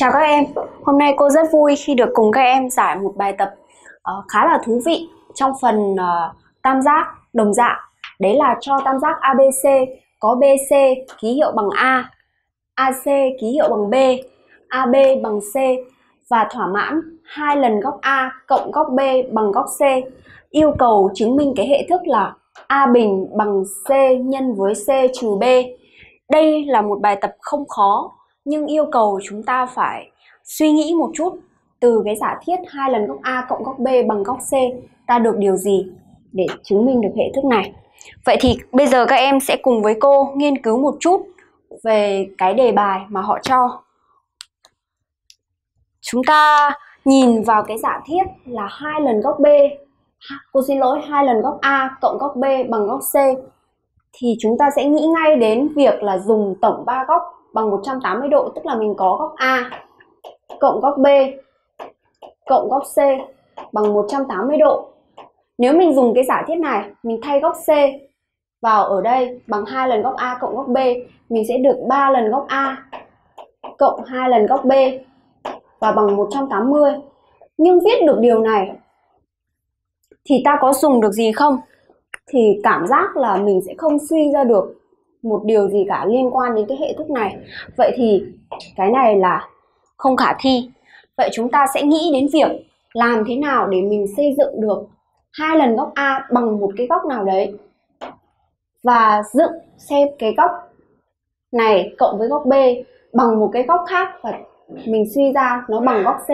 Chào các em, hôm nay cô rất vui khi được cùng các em giải một bài tập khá là thú vị trong phần tam giác đồng dạng. Đấy là cho tam giác ABC có BC ký hiệu bằng A, AC ký hiệu bằng B, AB bằng C và thỏa mãn 2 lần góc A cộng góc B bằng góc C. Yêu cầu chứng minh cái hệ thức là A bình bằng C nhân với C trừ B. Đây là một bài tập không khó, nhưng yêu cầu chúng ta phải suy nghĩ một chút, từ cái giả thiết 2 lần góc A cộng góc B bằng góc C ta được điều gì để chứng minh được hệ thức này. Vậy thì bây giờ các em sẽ cùng với cô nghiên cứu một chút về cái đề bài mà họ cho. Chúng ta nhìn vào cái giả thiết là 2 lần góc B, cô xin lỗi, 2 lần góc A cộng góc B bằng góc C, thì chúng ta sẽ nghĩ ngay đến việc là dùng tổng 3 góc bằng 180 độ, tức là mình có góc A cộng góc B cộng góc C bằng 180 độ. Nếu mình dùng cái giả thiết này, mình thay góc C vào ở đây bằng 2 lần góc A cộng góc B, mình sẽ được 3 lần góc A cộng 2 lần góc B và bằng 180. Nhưng viết được điều này thì ta có dùng được gì không? Thì cảm giác là mình sẽ không suy ra được một điều gì cả liên quan đến cái hệ thức này. Vậy thì cái này là không khả thi. Vậy chúng ta sẽ nghĩ đến việc làm thế nào để mình xây dựng được 2 lần góc A bằng một cái góc nào đấy, và dựng xem cái góc này cộng với góc B bằng một cái góc khác, và mình suy ra nó bằng góc C.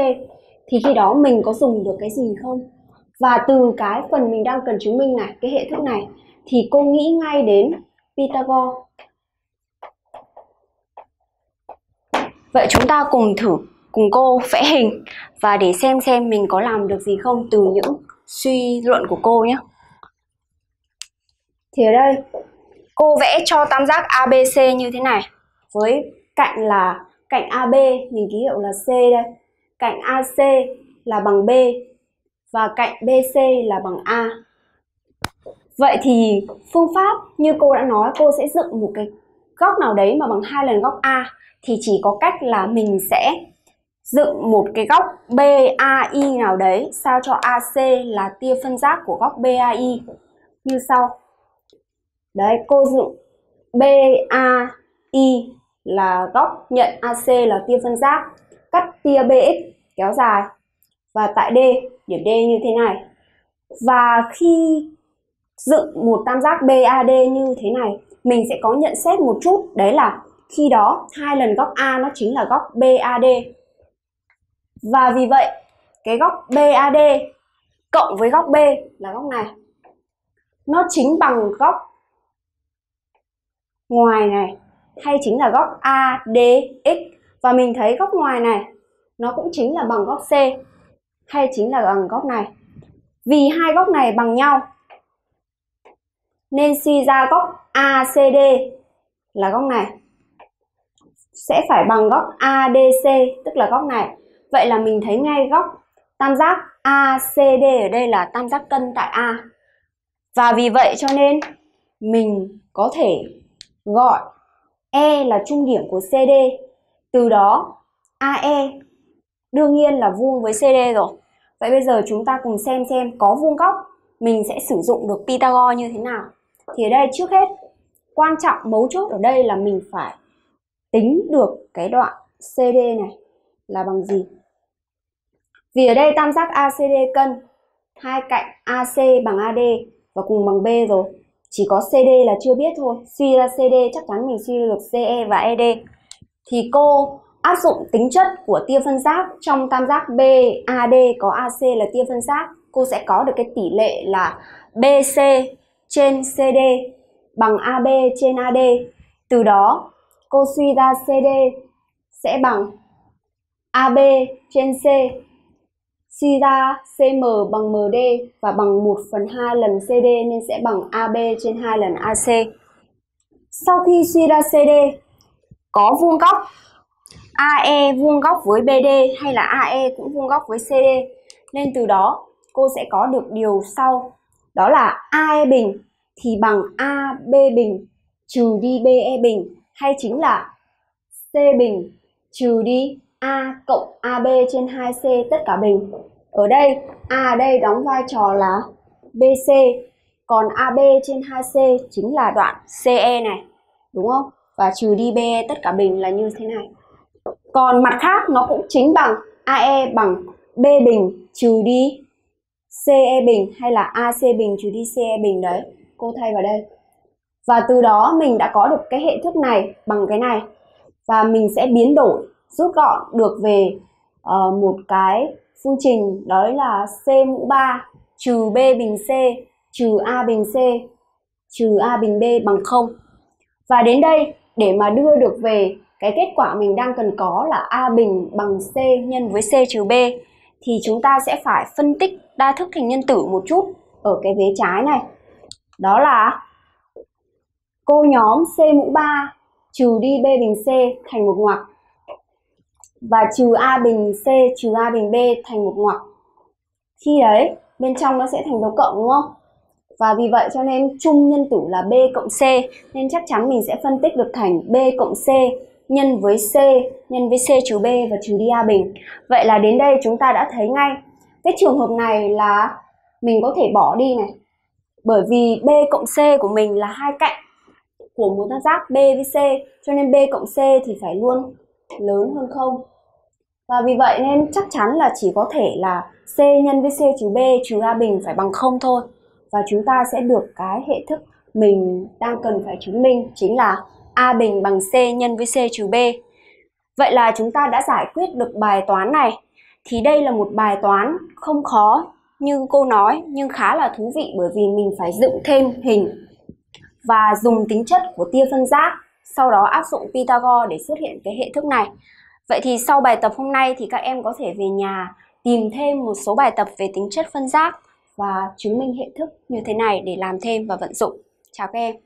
Thì khi đó mình có dùng được cái gì không? Và từ cái phần mình đang cần chứng minh này, cái hệ thức này, thì cô nghĩ ngay đến Pythagore. Vậy chúng ta cùng thử cùng cô vẽ hình và để xem mình có làm được gì không từ những suy luận của cô nhé. Thì ở đây cô vẽ cho tam giác ABC như thế này, với cạnh là cạnh AB mình ký hiệu là C đây, cạnh AC là bằng B và cạnh BC là bằng A. Vậy thì phương pháp như cô đã nói, cô sẽ dựng một cái góc nào đấy mà bằng 2 lần góc A, thì chỉ có cách là mình sẽ dựng một cái góc BAI nào đấy sao cho AC là tia phân giác của góc BAI như sau. Đấy, cô dựng BAI là góc nhận AC là tia phân giác, cắt tia BX kéo dài và tại D, điểm D như thế này. Và khi dựng một tam giác BAD như thế này, mình sẽ có nhận xét một chút, đấy là khi đó 2 lần góc A nó chính là góc BAD. Và vì vậy cái góc BAD cộng với góc B là góc này, nó chính bằng góc ngoài này, hay chính là góc ADX. Và mình thấy góc ngoài này nó cũng chính là bằng góc C, hay chính là bằng góc này. Vì hai góc này bằng nhau nên suy ra góc ACD là góc này sẽ phải bằng góc ADC, tức là góc này. Vậy là mình thấy ngay góc tam giác ACD ở đây là tam giác cân tại A. Và vì vậy cho nên mình có thể gọi E là trung điểm của CD. Từ đó AE đương nhiên là vuông với CD rồi. Vậy bây giờ chúng ta cùng xem có vuông góc mình sẽ sử dụng được Pythagore như thế nào. Thì ở đây trước hết, quan trọng mấu chốt ở đây là mình phải tính được cái đoạn CD này là bằng gì. Vì ở đây tam giác ACD cân, hai cạnh AC bằng AD và cùng bằng B rồi. Chỉ có CD là chưa biết thôi. Suy ra CD chắc chắn mình suy được CE và ED. Thì cô áp dụng tính chất của tia phân giác trong tam giác BAD có AC là tia phân giác, cô sẽ có được cái tỷ lệ là BC trên CD bằng AB trên AD. Từ đó cô suy ra CD sẽ bằng AB trên C, suy ra CM bằng MD và bằng 1/2 lần CD nên sẽ bằng AB trên 2 lần AC. Sau khi suy ra CD có vuông góc, AE vuông góc với BD hay là AE cũng vuông góc với CD, nên từ đó cô sẽ có được điều sau, đó là AE bình thì bằng AB bình trừ đi BE bình, hay chính là C bình trừ đi A cộng AB trên 2C tất cả bình. Ở đây, A ở đây đóng vai trò là BC, còn AB trên 2C chính là đoạn CE này, đúng không? Và trừ đi BE tất cả bình là như thế này. Còn mặt khác nó cũng chính bằng AE bằng B bình trừ đi CE bình, hay là AC bình trừ đi CE bình đấy. Cô thay vào đây. Và từ đó mình đã có được cái hệ thức này bằng cái này. Và mình sẽ biến đổi, rút gọn được về một cái phương trình, đó là C mũ 3 trừ B bình C trừ A bình C trừ A bình B bằng 0. Và đến đây, để mà đưa được về cái kết quả mình đang cần có là A bình bằng C nhân với C trừ B, thì chúng ta sẽ phải phân tích đa thức thành nhân tử một chút ở cái vế trái này. Đó là cô nhóm C mũ 3 trừ đi B bình C thành một ngoặc, và trừ A bình C trừ A bình B thành một ngoặc. Khi đấy bên trong nó sẽ thành dấu cộng, đúng không? Và vì vậy cho nên chung nhân tử là B cộng C, nên chắc chắn mình sẽ phân tích được thành B cộng C nhân với C nhân với C trừ B và trừ đi A bình. Vậy là đến đây chúng ta đã thấy ngay cái trường hợp này là mình có thể bỏ đi này, bởi vì B cộng C của mình là hai cạnh của một tam giác B với C, cho nên B cộng C thì phải luôn lớn hơn 0. Và vì vậy nên chắc chắn là chỉ có thể là C nhân với C trừ B trừ A bình phải bằng 0 thôi. Và chúng ta sẽ được cái hệ thức mình đang cần phải chứng minh, chính là A bình bằng C nhân với C trừ B. Vậy là chúng ta đã giải quyết được bài toán này. Thì đây là một bài toán không khó như cô nói, nhưng khá là thú vị, bởi vì mình phải dựng thêm hình và dùng tính chất của tia phân giác, sau đó áp dụng Pythagore để xuất hiện cái hệ thức này. Vậy thì sau bài tập hôm nay thì các em có thể về nhà tìm thêm một số bài tập về tính chất phân giác và chứng minh hệ thức như thế này để làm thêm và vận dụng. Chào các em!